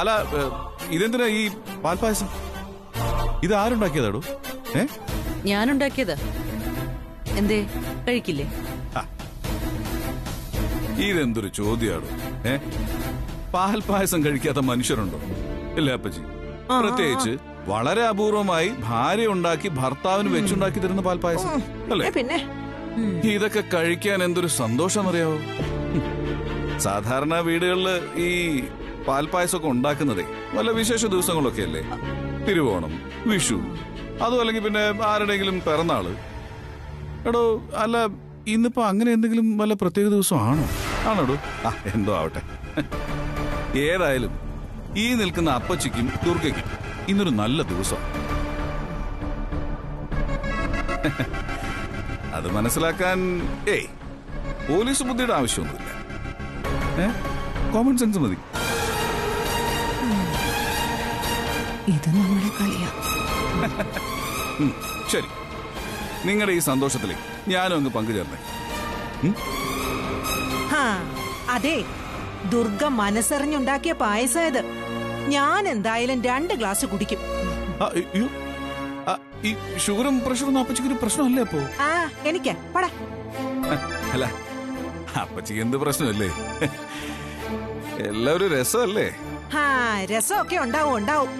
അല്ല ഇതെന്തിനാ ഈ പാൽപ്പായസം? ഇത് ആരുണ്ടാക്കിയതാടോ? ഞാനുണ്ടാക്കിയതാ. എന്തേ കഴിക്കില്ലേ? ഇതെന്തൊരു ചോദ്യാടോ? പാൽപ്പായസം കഴിക്കാത്ത മനുഷ്യരുണ്ടോ? ഇല്ല അപ്പച്ചി. പ്രത്യേകിച്ച് വളരെ അപൂർവമായി ഭാര്യ ഉണ്ടാക്കി ഭർത്താവിന് വെച്ചുണ്ടാക്കി തരുന്ന പാൽപ്പായസം അല്ലേ? പിന്നെ ഇതൊക്കെ കഴിക്കാൻ എന്തൊരു സന്തോഷം അറിയാവോ? സാധാരണ വീടുകളില് ഈ പാൽപ്പായസമൊക്കെ ഉണ്ടാക്കുന്നതേ വല്ല വിശേഷ ദിവസങ്ങളൊക്കെ അല്ലേ? തിരുവോണം, വിഷു, അതും അല്ലെങ്കിൽ പിന്നെ ആരുടെയെങ്കിലും പിറന്നാള്. എടോ അല്ല ഇന്നിപ്പോ അങ്ങനെ എന്തെങ്കിലും വല്ല പ്രത്യേക ദിവസം ആണോ? ആണോടോ? ആ എന്തോ ആവട്ടെ. ഏതായാലും ഈ നിൽക്കുന്ന അപ്പച്ചിക്കും ദുർഗയ്ക്കും ഇന്നൊരു നല്ല ദിവസം. അത് മനസ്സിലാക്കാൻ ഏയ് പോലീസ് ബുദ്ധിയുടെ ആവശ്യമൊന്നുമില്ല. കോമൺ സെൻസ് മതി. ഇത് നമ്മുടെ കളിയാ. ശരി, നിങ്ങളുടെ ഈ സന്തോഷത്തില് ഞാനും അങ്ങ് പങ്കുചേർന്നേ. അതെ, ദുർഗ മനസ്സറിഞ്ഞുണ്ടാക്കിയ പായസായത്. ഞാൻ എന്തായാലും 2 ഗ്ലാസ് കുടിക്കും. ഈ ഷുഗറും പ്രഷറും അപ്പച്ചിക്ക് ഒരു പ്രശ്നമല്ലേ? അപ്പോ എനിക്കാ പടാ. അല്ല അപ്പച്ചിക്ക് എന്ത് പ്രശ്നമല്ലേ? എല്ലാവരും രസമല്ലേ? രസമൊക്കെ ഉണ്ടാവും.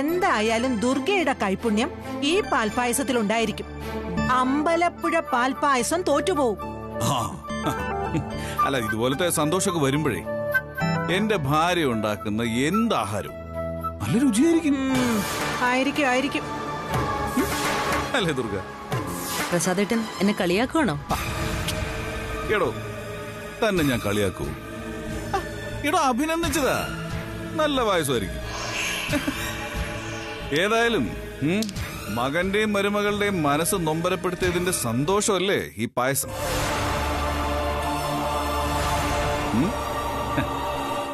എന്തായാലും ദുർഗയുടെ കൈപുണ്യം ഈ പാൽപ്പായസത്തിൽ ഉണ്ടായിരിക്കും. അമ്പലപ്പുഴ പാൽപ്പായസം തോറ്റുപോവും. അല്ല ഇതുപോലത്തെ സന്തോഷമൊക്കെ വരുമ്പോഴേ എന്റെ ഭാര്യ ഉണ്ടാക്കുന്ന എന്താഹാരവും നല്ല രുചിയായിരിക്കും. ആയിരിക്കും അല്ലേ ദുർഗ? പ്രസാദേട്ടൻ എന്നെ കളിയാക്കണോ? എടോ തന്നെ ഞാൻ കളിയാക്കൂ. എടോ അഭിനന്ദിച്ചതാ, നല്ല പായസമായിരിക്കും. ഏതായാലും മകന്റെയും മരുമകളുടെയും മനസ്സ് നൊമ്പരപ്പെടുത്തിയതിന്റെ സന്തോഷമല്ലേ ഈ പായസം?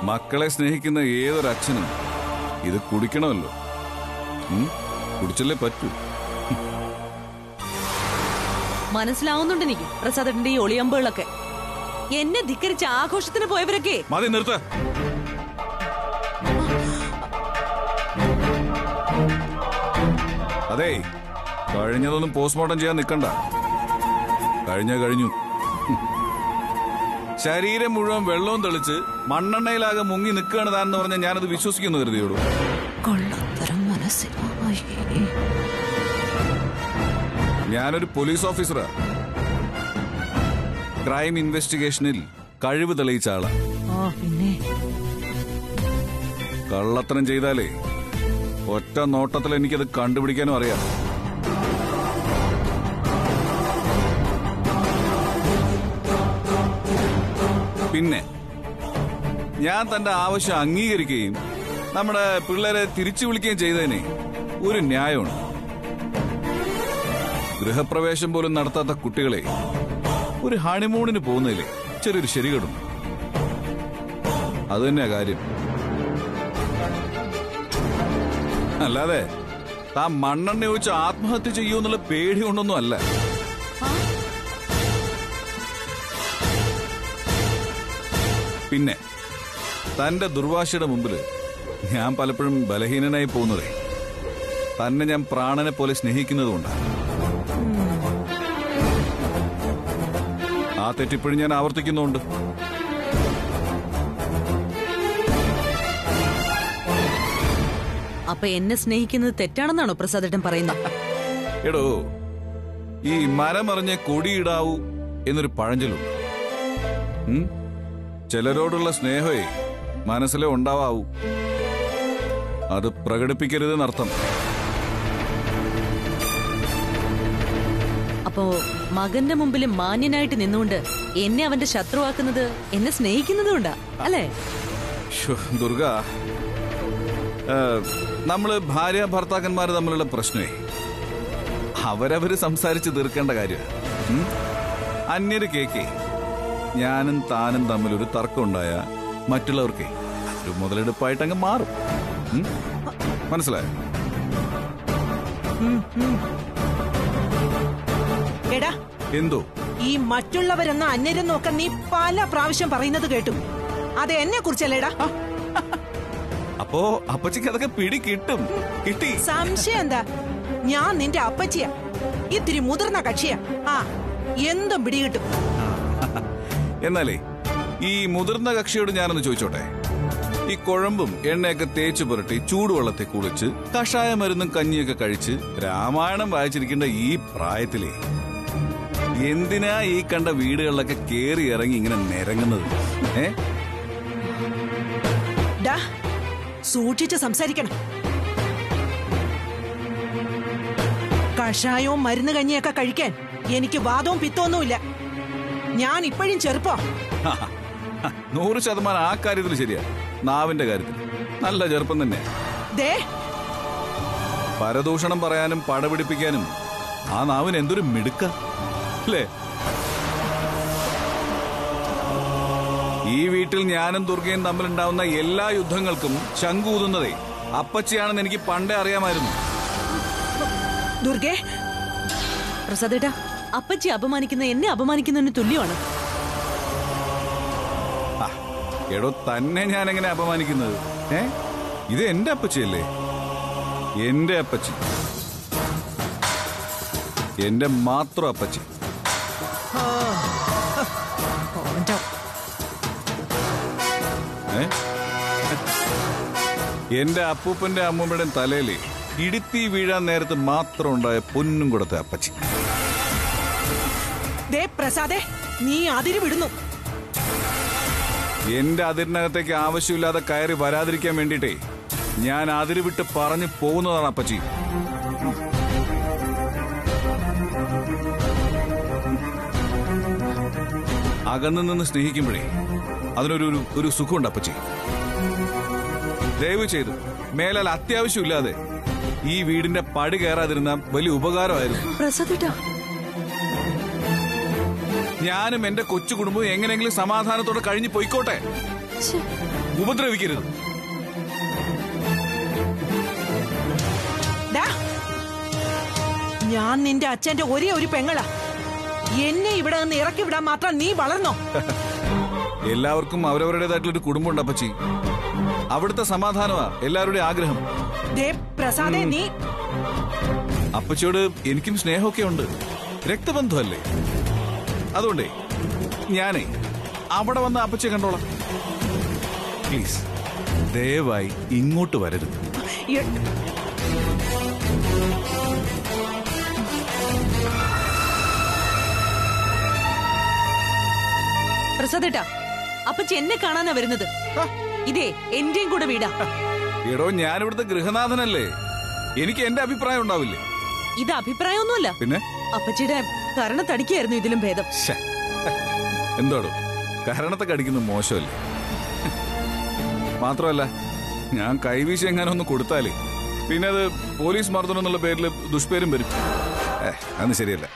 മക്കളെ സ്നേഹിക്കുന്ന ഏതൊരച്ഛനും ഇത് കുടിക്കണമല്ലോ. കുടിച്ചല്ലേ പറ്റൂ. മനസ്സിലാവുന്നുണ്ട് എനിക്ക് പ്രസാദന്റെ ഈ ഒളിയമ്പുകളൊക്കെ. എന്നെ ധിക്കരിച്ച ആഘോഷത്തിന് പോയവരൊക്കെ മതി. നിർത്ത. അതെ, കഴിഞ്ഞതൊന്നും പോസ്റ്റ്മോർട്ടം ചെയ്യാൻ നിൽക്കണ്ട. കഴിഞ്ഞു. ശരീരം മുഴുവൻ വെള്ളവും തെളിച്ച് മണ്ണെണ്ണയിലാകെ മുങ്ങി നിൽക്കുകയാണ് താനെന്ന് പറഞ്ഞാൽ ഞാനത് വിശ്വസിക്കുന്നു കരുതിയോളൂ. ഞാനൊരു പോലീസ് ഓഫീസറാ. ക്രൈം ഇൻവെസ്റ്റിഗേഷനിൽ കഴിവ് തെളിയിച്ച ആളാ. കള്ളത്തരം ചെയ്താലേ ഒറ്റ നോട്ടത്തിൽ എനിക്കത് കണ്ടുപിടിക്കാനും അറിയാം. പിന്നെ ഞാൻ തന്റെ ആവശ്യം അംഗീകരിക്കുകയും നമ്മുടെ പിള്ളേരെ തിരിച്ചു വിളിക്കുകയും ചെയ്തതിന് ഒരു ന്യായമുണ്ട്. ഗൃഹപ്രവേശം പോലും നടത്താത്ത കുട്ടികളെ ഒരു ഹണിമൂണിന് പോകുന്നതിലെ ചെറിയൊരു ശരികേടുണ്ട്. അതുതന്നെയാ കാര്യം. അല്ലാതെ താൻ മണ്ണെണ്ണ ഒഴിച്ച് ആത്മഹത്യ ചെയ്യൂന്നുള്ള പേടി കൊണ്ടൊന്നും അല്ല. പിന്നെ തന്റെ ദുർവാശയുടെ മുമ്പില് ഞാൻ പലപ്പോഴും ബലഹീനനായി പോകുന്നതേ തന്നെ ഞാൻ പ്രാണനെ പോലെ സ്നേഹിക്കുന്നതുകൊണ്ടാണ്. ആ തെറ്റിപ്പോഴും ഞാൻ ആവർത്തിക്കുന്നുണ്ട്. അപ്പൊ എന്നെ സ്നേഹിക്കുന്നത് തെറ്റാണെന്നാണോ പ്രസാദേട്ടൻ പറയുന്നത്? എടോ ഈ മരമറിഞ്ഞ കൊടിയിടാവൂ എന്നൊരു പഴഞ്ചൊല്ലുണ്ട്. ചിലരോടുള്ള സ്നേഹമേ മനസ്സിലെ ഉണ്ടാവാവൂ, അത് പ്രകടിപ്പിക്കരുതെന്നർത്ഥം. അപ്പോ മകന്റെ മുമ്പിൽ മാന്യനായിട്ട് നിന്നുകൊണ്ട് എന്നെ അവന്റെ ശത്രുവാക്കുന്നത് എന്നെ സ്നേഹിക്കുന്നതുകൊണ്ടാ അല്ലേ ദുർഗ? നമ്മള് ഭാര്യ ഭർത്താക്കന്മാര് തമ്മിലുള്ള പ്രശ്നമേ അവരവര് സംസാരിച്ച് തീർക്കേണ്ട കാര്യമാണ്. അന്യൊരു കേക്കേ ഞാനും താനും തമ്മിലൊരു തർക്കം ഉണ്ടായ മറ്റുള്ളവർക്കേ ഒരു മുതലെടുപ്പായിട്ട് അങ്ങ് മാറും. മനസ്സിലായോ? എന്തോ ഈ മറ്റുള്ളവരെന്ന അന്യരെന്നൊക്കെ നീ പല പ്രാവശ്യം പറയുന്നത് കേട്ടു. അത് എന്നെ കുറിച്ചല്ലേടാ? അപ്പോ അപ്പച്ചിക്ക് അതൊക്കെ പിടി കിട്ടും. കിട്ടി. സംശയം എന്താ? ഞാൻ നിന്റെ അപ്പച്ചിയാ, ഇത്തിരി മുതിർന്ന കക്ഷിയാ. ആ, എന്തും പിടികിട്ടും. എന്നാലേ ഈ മുതിർന്ന കക്ഷിയോട് ഞാനൊന്ന് ചോദിച്ചോട്ടെ, ഈ കുഴമ്പും എണ്ണയൊക്കെ തേച്ചു പുരട്ടി ചൂടുവെള്ളത്തെ കുളിച്ച് കഷായ മരുന്നും കഞ്ഞിയൊക്കെ കഴിച്ച് രാമായണം വായിച്ചിരിക്കേണ്ട ഈ പ്രായത്തിലേ എന്തിനാ ഈ കണ്ട വീടുകളിലൊക്കെ കേറി ഇറങ്ങി ഇങ്ങനെ നിരങ്ങുന്നത്? സൂക്ഷിച്ച് സംസാരിക്കണം. കഷായവും മരുന്ന് കഞ്ഞിയൊക്കെ കഴിക്കാൻ എനിക്ക് വാദവും പിത്തൊന്നുമില്ല. ഞാൻ ഇപ്പോഴും ചെറുപ്പോ. 100% ആ കാര്യത്തിൽ ശരിയാ. നാവിന്റെ കാര്യത്തിൽ നല്ല ചെറുപ്പം തന്നെ. പരദൂഷണം പറയാനും പടപിടിപ്പിക്കാനും ആ നാവിന് എന്തൊരു മിടുക്ക അല്ലേ? ഈ വീട്ടിൽ ഞാനും ദുർഗയും തമ്മിലുണ്ടാവുന്ന എല്ലാ യുദ്ധങ്ങൾക്കും ശങ്കൂതുന്നതേ അപ്പച്ചിയാണെന്ന് എനിക്ക് പണ്ടേ അറിയാമായിരുന്നു. ദുർഗേ, പ്രസാദേട്ടാ, അപ്പച്ചി അപമാനിക്കുന്ന എന്നെ അപമാനിക്കുന്നതിന് തുല്യമാണ്. എടോ, തന്നെ ഞാനെങ്ങനെ അപമാനിക്കുന്നത്? ഇത് എന്റെ അപ്പച്ചിയല്ലേ? എന്റെ അപ്പച്ചി, എന്റെ മാത്രം അപ്പച്ചി. എന്റെ അപ്പൂപ്പന്റെ അമ്മൂമ്മയുടെ തലയില് ഇടിത്തി വീഴാൻ നേരത്ത് മാത്രം ഉണ്ടായ പൊന്നും കൊടുത്ത അപ്പച്ചി. ദേ പ്രസാദേ, നീ അതിര് വിടുന്നു. എന്റെ അതിരിനകത്തേക്ക് ആവശ്യമില്ലാതെ കയറി വരാതിരിക്കാൻ വേണ്ടിട്ടേ ഞാൻ അതിര് വിട്ട് പറഞ്ഞു പോകുന്നതാണ് അപ്പച്ചി. അകന്നു നിന്ന് സ്നേഹിക്കുമ്പോഴേ അതിനൊരു ഒരു സുഖമുണ്ട് അപ്പച്ചി. ദയവ് ചെയ്തു മേലാൽ അത്യാവശ്യമില്ലാതെ ഈ വീടിന്റെ പടി കയറാതിരുന്ന വലിയ ഉപകാരമായിരുന്നു. ഞാനും എന്റെ കൊച്ചു കുടുംബവും എങ്ങനെയെങ്കിലും സമാധാനത്തോടെ കഴിഞ്ഞു പോയിക്കോട്ടെ. ഉപദ്രവിക്കരുത്. ഞാൻ നിന്റെ അച്ഛന്റെ ഒരേ ഒരു പെങ്ങളാ. എന്നെ ഇവിടെ നിന്ന് ഇറക്കി വിടാൻ മാത്രം നീ വളർന്നോ? എല്ലാവർക്കും അവരവരുടേതായിട്ടുള്ളൊരു കുടുംബമുണ്ട് അപ്പച്ചി. അവിടുത്തെ സമാധാനമാ എല്ലാവരുടെയും ആഗ്രഹം. പ്രസാദേ, നീ അപ്പച്ചിയോട് എനിക്കും സ്നേഹമൊക്കെ ഉണ്ട്, രക്തബന്ധമല്ലേ? അതുകൊണ്ടേ ഞാനേ അവിടെ വന്ന് അപ്പച്ചെ കണ്ടോളാം. പ്ലീസ് ദയവായി ഇങ്ങോട്ട് വരരുത്. പ്രസാദേട്ടാ, അപ്പച്ചി എന്നെ കാണാനാ വരുന്നത്. ഇതേ എന്റെയും കൂടെ വീടാ. എടോ, ഞാനിവിടുത്തെ ഗൃഹനാഥനല്ലേ, എനിക്ക് എന്റെ അഭിപ്രായം ഉണ്ടാവില്ലേ? ഇത് അഭിപ്രായമൊന്നുമല്ല, പിന്നെ അപ്പച്ചിയുടെ കരണത്തടിക്കായിരുന്നു ഇതിലും ഭേദം. എന്താടോ കരണത്തൊക്കെ അടിക്കുന്നത് മോശമല്ലേ? മാത്രമല്ല ഞാൻ കൈവീശി എങ്ങാനൊന്ന് കൊടുത്താലേ പിന്നെ അത് പോലീസ് മർദ്ദനം എന്നുള്ള പേരിൽ ദുഷ്പേരും വരും. അത് ശരിയല്ല.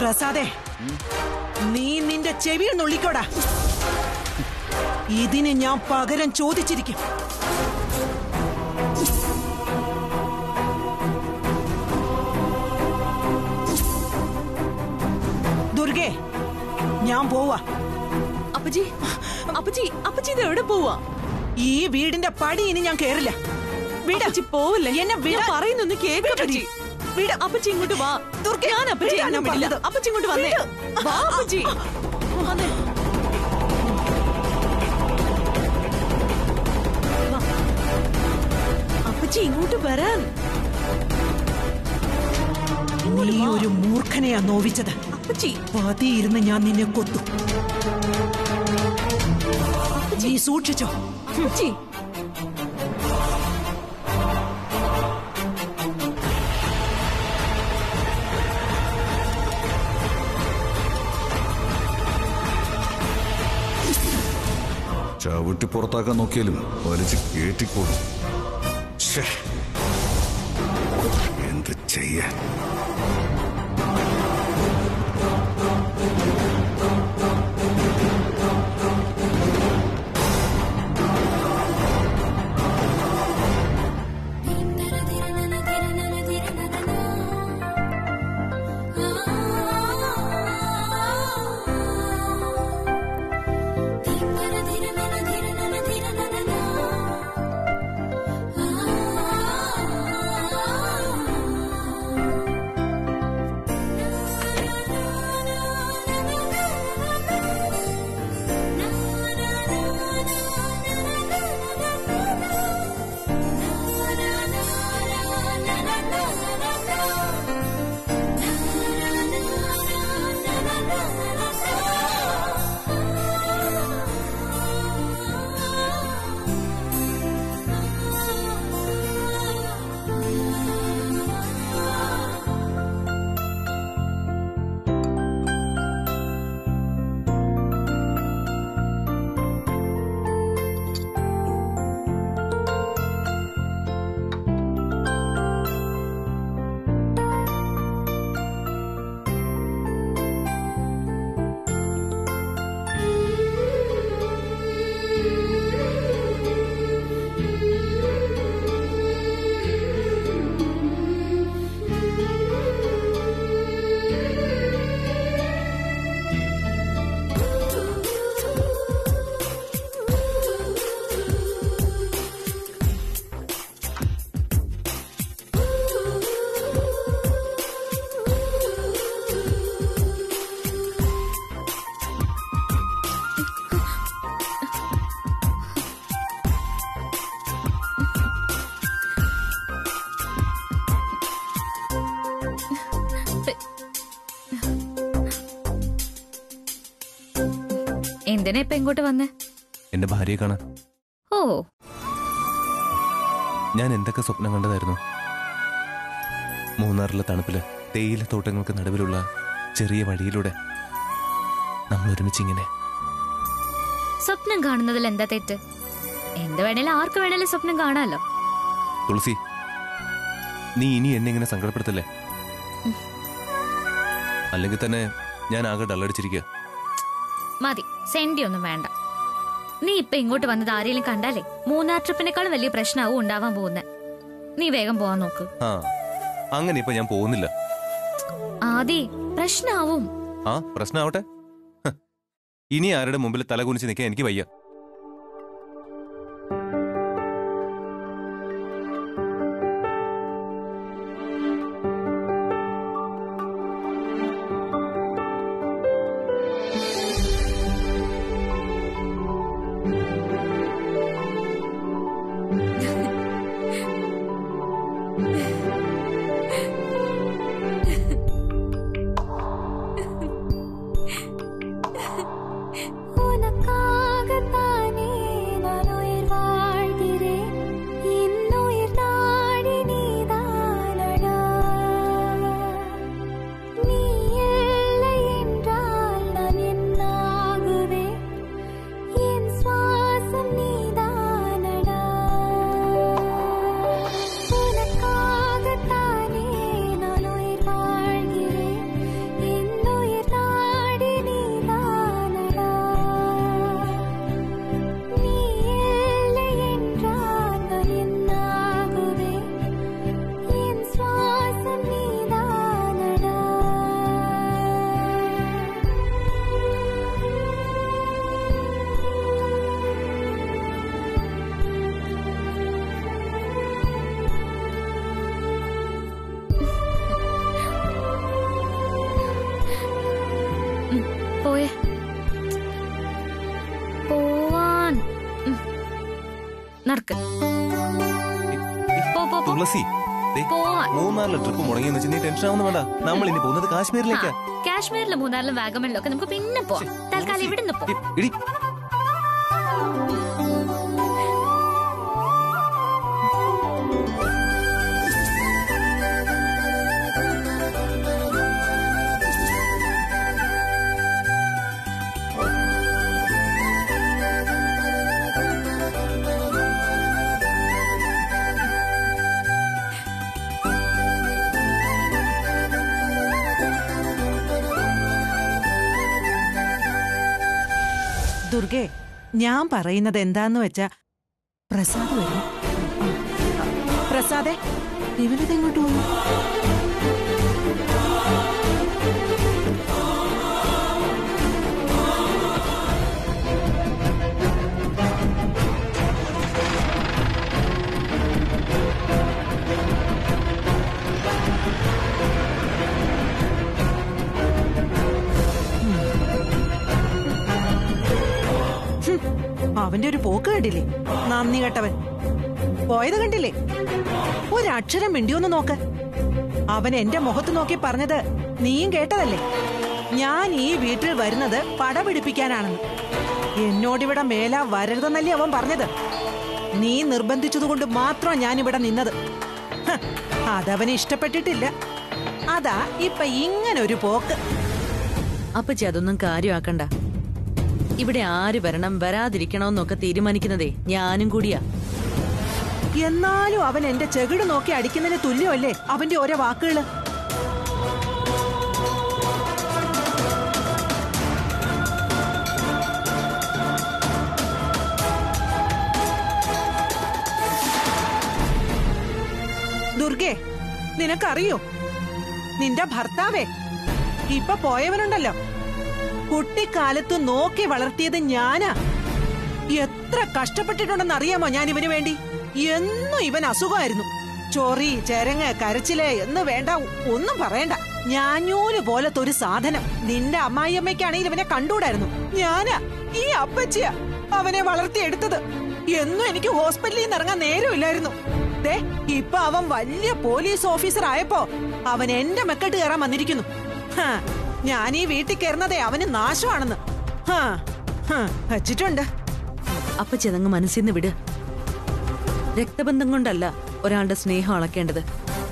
പ്രസാദേ, നീ നിന്റെ ചെവിയിൽ നുള്ളിക്കോടാ. ഇതിന് ഞാൻ പകരം ചോദിച്ചിരിക്കും. ദുർഗേ, ഞാൻ പോവാ. അപ്പജി, അപ്പജി, അപ്പജി ഇത് എവിടെ പോവാ? ഈ വീടിന്റെ പടി ഇനി ഞാൻ കേറില്ല. വീടച്ചി പോവല്ലേ, എന്നെ വിട പറയുന്നൊന്ന് കേൾക്കപ്പജി. വീട് അപ്പച്ചി ഇങ്ങോട്ട് വാ. ദുർഗേ, ഞാൻ അപ്പജി അപ്പച്ചി ഇങ്ങോട്ട് വന്നേ. വാ അപ്പജി. അപ്പച്ചി ഇങ്ങോട്ട് വരാൻ. നീ ഒരു മൂർഖനെയാ നോവിച്ചത്. പതിയിരുന്ന് ഞാൻ നിന്നെ കൊത്തു. നീ സൂക്ഷിച്ചോ. ചവിട്ടി പുറത്താക്കാൻ നോക്കിയാലും വലിച്ച് കേട്ടിക്കോളും. എന്ത് ചെയ്യാൻ? എന്തിനാ ഇപ്പൊ ഇങ്ങോട്ട് വന്നേ? എന്റെ ഭാര്യയെ കാണാൻ. ഓ, ഞാൻ എന്തൊക്കെ സ്വപ്നം കണ്ടതായിരുന്നു. മൂന്നാറിലെ തണുപ്പില് തേയില തോട്ടങ്ങൾക്ക് നടുവിലുള്ള ചെറിയ വഴിയിലൂടെ നമ്മൾ ഒരുമിച്ചിങ്ങനെ. സ്വപ്നം കാണുന്നതിൽ എന്താ തെറ്റ്? എന്ത് വേണേലും ആർക്ക് വേണേലും സ്വപ്നം കാണാലോ. തുളസി, നീ ഇനി എന്നെ ഇങ്ങനെ സങ്കടപ്പെടുത്തല്ലേ, അല്ലെങ്കിൽ തന്നെ ഞാൻ ആകെ ഡല്ലടിച്ചിരിക്കുക. മതി, സെന്റി ഒന്നും വേണ്ട. നീ ഇപ്പൊ ഇങ്ങോട്ട് വന്നത് ആരെങ്കിലും കണ്ടാലേ മൂന്നാർ ട്രിപ്പിനേക്കാളും വലിയ പ്രശ്നമാവും ഉണ്ടാവാൻ പോകുന്നത്. നീ വേഗം പോവാൻ നോക്ക്. അങ്ങനെ ഇപ്പൊ ഞാൻ പോകുന്നില്ല ആദി. പ്രശ്നാവും. ആ, പ്രശ്നാവട്ടെ. ഇനി ആരുടെ മുമ്പിൽ തല കുനിച്ച് നിൽക്കാൻ എനിക്ക് വയ്യ. കാശ്മീരിലും മൂന്നാറിലും വാഗമണിലും ഒക്കെ നമുക്ക് പിന്നെ പോവാം. തൽക്കാലം ഇവിടുന്ന് പോവാം. ദുർഗേ, ഞാൻ പറയുന്നത് എന്താന്ന് വെച്ചാ പ്രസാദ് വരും. പ്രസാദേ, ഇവരിതെങ്ങോട്ട് പോകുന്നു? അവന്റെ ഒരു പോക്ക് കണ്ടില്ലേ, നന്ദി കേട്ടവൻ. പോയത് കണ്ടില്ലേ, ഒരക്ഷരം മിണ്ടിയൊന്ന് നോക്ക്. അവൻ എന്റെ മുഖത്ത് നോക്കി പറഞ്ഞത് നീയും കേട്ടതല്ലേ, ഞാൻ ഈ വീട്ടിൽ വരുന്നത് പട പിടിപ്പിക്കാനാണെന്ന്. എന്നോടിവിടെ മേലാ വരരുതെന്നല്ലേ അവൻ പറഞ്ഞത്. നീ നിർബന്ധിച്ചതുകൊണ്ട് മാത്രം ഞാനിവിടെ നിന്നത്. അതവന് ഇഷ്ടപ്പെട്ടിട്ടില്ല. അതാ ഇപ്പൊ ഇങ്ങനൊരു പോക്ക്. അപ്പച്ചി അതൊന്നും കാര്യമാക്കണ്ട. ഇവിടെ ആര് വരണം വരാതിരിക്കണമെന്നൊക്കെ തീരുമാനിക്കുന്നതേ ഞാനും കൂടിയാ. എന്നാലും അവൻ എന്റെ ചെകിട് നോക്കി അടിക്കുന്നതിന് തുല്യമല്ലേ അവന്റെ ഓരോ വാക്കുകള്. ദുർഗേ, നിനക്കറിയോ നിന്റെ ഭർത്താവേ ഇപ്പൊ പോയവനുണ്ടല്ലോ, കുട്ടിക്കാലത്ത് നോക്കി വളർത്തിയത് ഞാനാ. എത്ര കഷ്ടപ്പെട്ടിട്ടുണ്ടെന്ന് അറിയാമോ ഞാൻ ഇവന് വേണ്ടി? എന്നും ഇവൻ അസുഖമായിരുന്നു. ചൊറി, ചെരങ്ങ്, കരച്ചില് എന്ന് വേണ്ട, ഒന്നും പറയണ്ട. ഞാനൂര് പോലത്തെ ഒരു സാധനം. നിന്റെ അമ്മായിയമ്മയ്ക്കാണെങ്കിൽ ഇവനെ കണ്ടൂടായിരുന്നു. ഞാനാ, ഈ അപ്പച്ചിയാ അവനെ വളർത്തിയെടുത്തത്. എന്നും എനിക്ക് ഹോസ്പിറ്റലിൽ നിന്ന് ഇറങ്ങാൻ നേരമില്ലായിരുന്നു. ഇപ്പൊ അവൻ വലിയ പോലീസ് ഓഫീസർ ആയപ്പോ അവൻ എന്റെ മെക്കെട്ട് കയറാൻ വന്നിരിക്കുന്നു. ഞാൻ ഈ വീട്ടിൽ കയറുന്നതേ അവന് നാശമാണെന്ന്. അച്ചിട്ടുണ്ട്. അപ്പൊ ചെതങ്ങ് മനസ്സിന്ന് വിട്. രക്തബന്ധം കൊണ്ടല്ല ഒരാളുടെ സ്നേഹം അളക്കേണ്ടത്,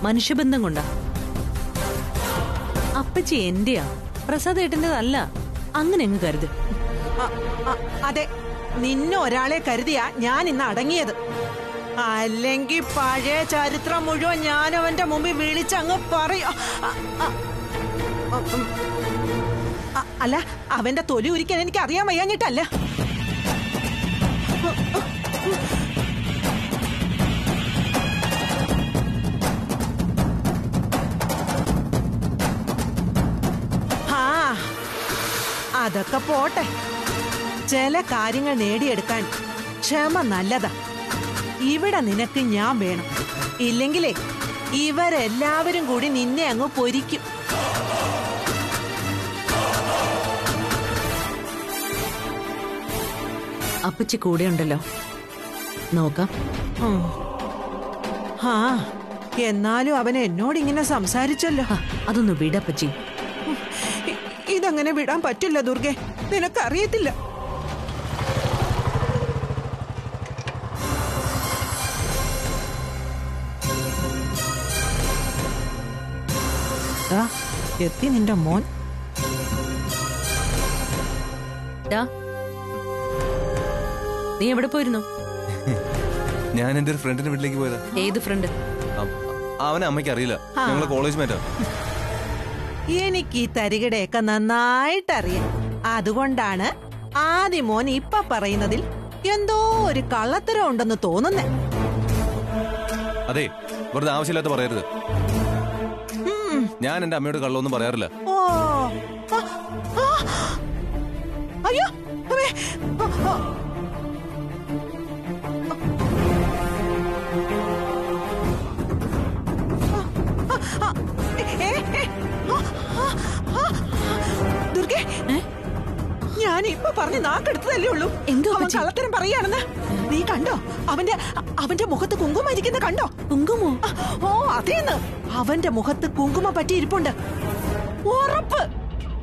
മനുഷ്യബന്ധം കൊണ്ടാ. അപ്പച്ചി എന്റെയാ, പ്രസാദ് ഏട്ടൻ്റെതല്ല. അങ്ങനെ അങ്ങ് കരുത്. അതെ, നിന്നെ ഒരാളെ കരുതിയാ ഞാൻ ഇന്ന് അടങ്ങിയത്. അല്ലെങ്കിൽ പഴയ ചരിത്രം മുഴുവൻ ഞാൻ അവന്റെ മുമ്പിൽ വിളിച്ചങ്ങ് പറയും. അല്ല, അവന്റെ തൊലി ഉരിക്കാൻ എനിക്ക് അറിയാൻ വയ്യാഞ്ഞിട്ടല്ല. ആ, അതൊക്കെ പോട്ടെ. ചില കാര്യങ്ങൾ നേടിയെടുക്കാൻ ക്ഷമ നല്ലതാ. ഇവിടെ നിനക്ക് ഞാൻ വേണം. ഇല്ലെങ്കിലേ ഇവരെല്ലാവരും കൂടി നിന്നെ അങ്ങ് പൊരിക്കും. അപ്പച്ചി കൂടെ ഉണ്ടല്ലോ, നോക്കാം. ആ, എന്നാലും അവൻ എന്നോട് ഇങ്ങനെ സംസാരിച്ചല്ലോ. അതൊന്ന് വിടപ്പച്ചി. ഇതങ്ങനെ വിടാൻ പറ്റില്ല ദുർഗെ, നിനക്കറിയത്തില്ല. എത്തി നിന്റെ മോൻ. നീ എവിടെ പോയിരുന്നു? ഞാൻ എന്റെ ഒരു ഫ്രണ്ടിന്റെ വീട്ടിലേക്ക് പോയതാ. ഏത് ഫ്രണ്ട്? അവനെ അമ്മയ്ക്ക് അറിയില്ല, ഞങ്ങളെ കോളേജ് മേറ്റാ. എനിക്ക് ഈ തരികിടയൊക്കെ നന്നായിട്ടറിയാം. അതുകൊണ്ടാണ് ആദി മോൻ ഇപ്പൊ പറയുന്നതിൽ എന്തോ ഒരു കള്ളത്തരം ഉണ്ടെന്ന് തോന്നുന്നേ. അതെ, വെറുതെ ആവശ്യമില്ലാത്ത പറയരുത്. ഞാൻ എന്റെ അമ്മയോട് കള്ളൊന്നും പറയാറില്ല. ദുർഗെ, ഞാൻ ഇപ്പൊ പറഞ്ഞ് നാക്കെടുത്തതല്ലേ ഉള്ളൂ. അവൻ കള്ളത്തരം പറയാണെന്ന് നീ കണ്ടോ? അവന്റെ മുഖത്ത് കുങ്കുമം ഇരിക്കുന്ന കണ്ടോ? കുങ്കുമോ? ഓ അതേന്ന്, അവന്റെ മുഖത്ത് കുങ്കുമം പറ്റിയിരിപ്പുണ്ട്. ഉറപ്പ്.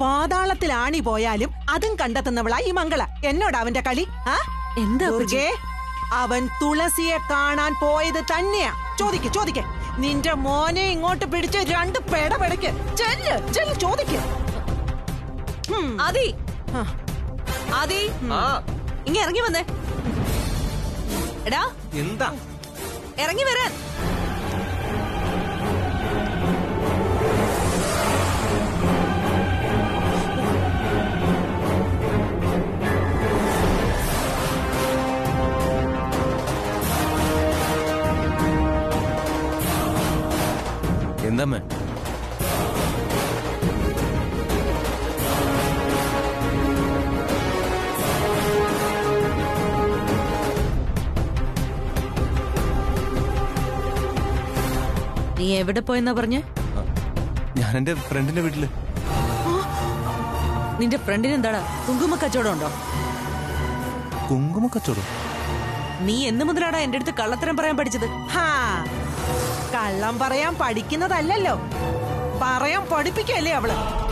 പാതാളത്തിൽ ആണി പോയാലും അതും കണ്ടെത്തുന്നവളാ ഈ മംഗള. എന്നോട് അവന്റെ കളി. ദുർഗെ, അവൻ തുളസിയെ കാണാൻ പോയത് തന്നെയാ. ചോദിക്ക് ചോദിക്ക്, നിന്റെ മോനെ ഇങ്ങോട്ട് പിടിച്ച് രണ്ട് പെട പെടയ്ക്ക്. ചെല്ല് ചെല്ല്, ചോദിക്ക്. ആദി, ആദി, ഇങ്ങ ഇറങ്ങി വന്നേ. എടാ എന്താ, ഇറങ്ങി വരാൻ. എന്താമ്മ? നീ എവിടെ പോയെന്നാ പറഞ്ഞേ? ഞാൻ എന്റെ ഫ്രണ്ടിന്റെ വീട്ടില്. നിന്റെ ഫ്രണ്ടിന് എന്താടാ കുങ്കുമ കച്ചവടം ഉണ്ടോ? കുങ്കുമ കച്ചവടം? നീ എന്ന് മുതലാടാ എന്റെ അടുത്ത് കള്ളത്തരം പറയാൻ പഠിച്ചത്? കള്ളം പറയാൻ പഠിക്കുന്നതല്ലോ, പറയാൻ പഠിപ്പിക്കല്ലേ അവള്.